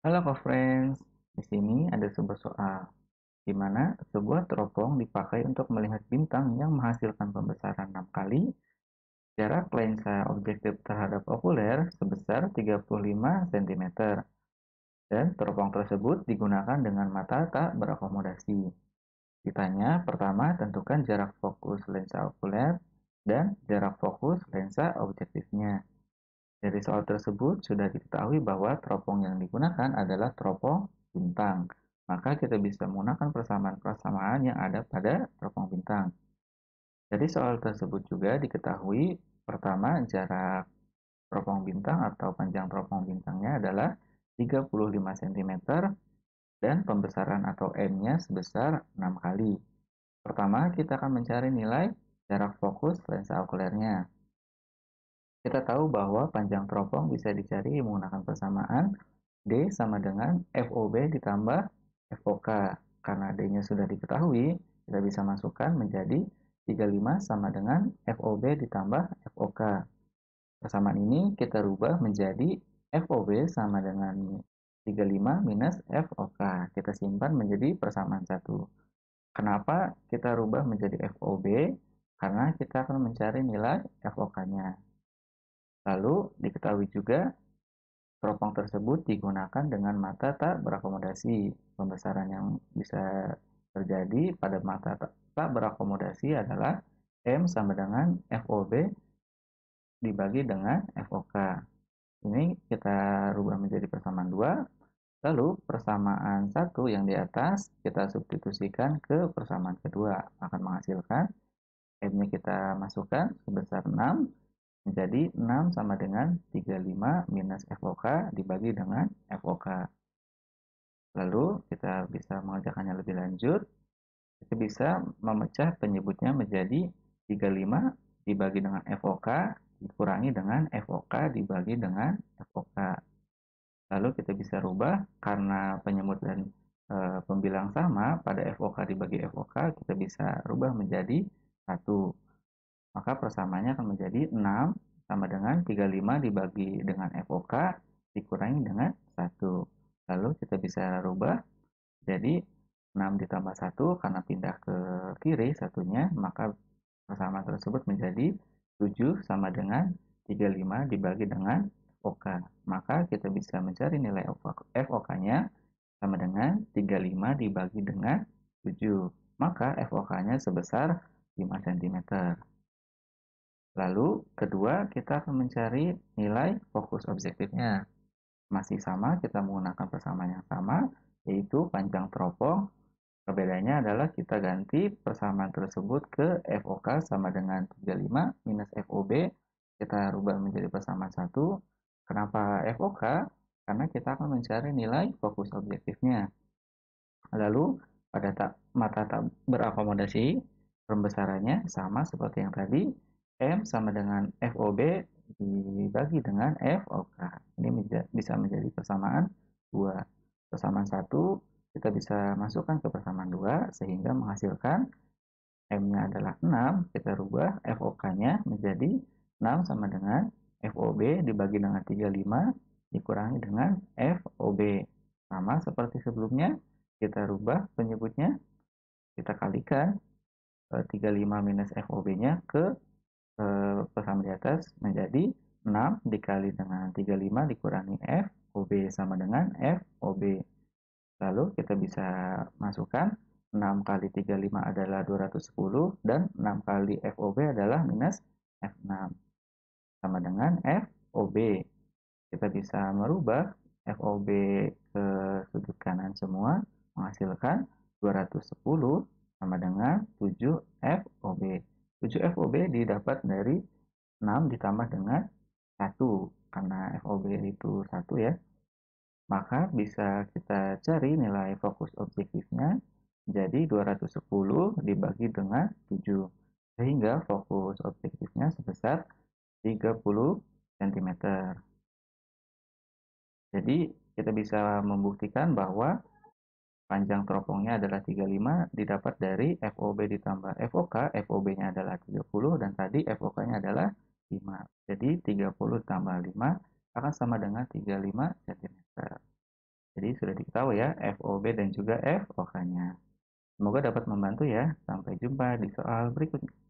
Halo co-friends, di sini ada sebuah soal di mana sebuah teropong dipakai untuk melihat bintang yang menghasilkan pembesaran 6 kali jarak lensa objektif terhadap okuler sebesar 35 cm. Dan teropong tersebut digunakan dengan mata tak berakomodasi. Ditanya pertama tentukan jarak fokus lensa okuler dan jarak fokus lensa objektifnya. Dari soal tersebut sudah diketahui bahwa teropong yang digunakan adalah teropong bintang. Maka kita bisa menggunakan persamaan-persamaan yang ada pada teropong bintang. Dari soal tersebut juga diketahui pertama jarak teropong bintang atau panjang teropong bintangnya adalah 35 cm dan pembesaran atau M-nya sebesar 6 kali. Pertama kita akan mencari nilai jarak fokus lensa okulernya. Kita tahu bahwa panjang teropong bisa dicari menggunakan persamaan D sama dengan FOB ditambah FOK. Karena D-nya sudah diketahui, kita bisa masukkan menjadi 35 sama dengan FOB ditambah FOK. Persamaan ini kita rubah menjadi FOB sama dengan 35 minus FOK. Kita simpan menjadi persamaan 1. Kenapa kita rubah menjadi FOB? Karena kita akan mencari nilai FOK-nya. Lalu, diketahui juga, teropong tersebut digunakan dengan mata tak berakomodasi. Pembesaran yang bisa terjadi pada mata tak berakomodasi adalah M sama dengan FOB dibagi dengan FOK. Ini kita rubah menjadi persamaan 2. Lalu, persamaan 1 yang di atas kita substitusikan ke persamaan kedua. Akan menghasilkan M-nya kita masukkan sebesar 6. Jadi 6 sama dengan 35 minus FOK dibagi dengan FOK. Lalu kita bisa mengerjakannya lebih lanjut. Kita bisa memecah penyebutnya menjadi 35 dibagi dengan FOK dikurangi dengan FOK dibagi dengan FOK. Lalu kita bisa rubah karena penyebut dan pembilang sama pada FOK dibagi FOK kita bisa rubah menjadi 1. Maka persamaannya akan menjadi 6 sama dengan 35 dibagi dengan FOK dikurangi dengan 1. Lalu kita bisa rubah jadi 6 ditambah 1 karena pindah ke kiri satunya, maka persamaan tersebut menjadi 7 sama dengan 35 dibagi dengan FOK. Maka kita bisa mencari nilai FOK-nya sama dengan 35 dibagi dengan 7. Maka FOK-nya sebesar 5 cm. Lalu, kedua, kita akan mencari nilai fokus objektifnya. Masih sama, kita menggunakan persamaan yang sama, yaitu panjang teropong. Perbedaannya adalah kita ganti persamaan tersebut ke FOK sama dengan 35 minus FOB. Kita rubah menjadi persamaan 1. Kenapa FOK? Karena kita akan mencari nilai fokus objektifnya. Lalu, pada mata tak berakomodasi, pembesarannya sama seperti yang tadi. M sama dengan FOB dibagi dengan FOK. Ini bisa menjadi persamaan 2. Persamaan 1 kita bisa masukkan ke persamaan 2 sehingga menghasilkan M-nya adalah 6. Kita rubah FOK-nya menjadi 6 sama dengan FOB dibagi dengan 35 dikurangi dengan FOB. Sama seperti sebelumnya, kita rubah penyebutnya. Kita kalikan 35 minus FOB-nya ke persamaan di atas menjadi 6 dikali dengan 35 dikurangi FOB sama dengan FOB. Lalu kita bisa masukkan 6 kali 35 adalah 210 dan 6 kali FOB adalah minus F6 sama dengan FOB. Kita bisa merubah FOB ke sudut kanan semua menghasilkan 210 sama dengan 7 FOB. 7 FOB didapat dari 6 ditambah dengan 1, karena FOB itu 1 ya. Maka bisa kita cari nilai fokus objektifnya jadi 210 dibagi dengan 7. Sehingga fokus objektifnya sebesar 30 cm. Jadi kita bisa membuktikan bahwa panjang teropongnya adalah 35, didapat dari FOB ditambah FOK, FOB-nya adalah 30, dan tadi FOK-nya adalah 5. Jadi 30 tambah 5 akan sama dengan 35 cm. tadi sudah diketahui ya, FOB dan juga FOK-nya. Semoga dapat membantu ya. Sampai jumpa di soal berikutnya.